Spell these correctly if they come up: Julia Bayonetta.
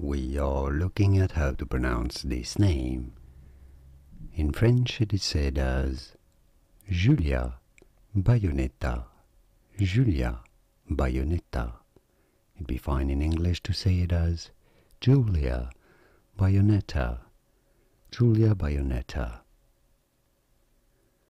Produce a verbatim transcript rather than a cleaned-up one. We are looking at how to pronounce this name. In French it is said as Julia Bayonetta, Julia Bayonetta. It'd be fine in English to say it as Julia Bayonetta, Julia Bayonetta.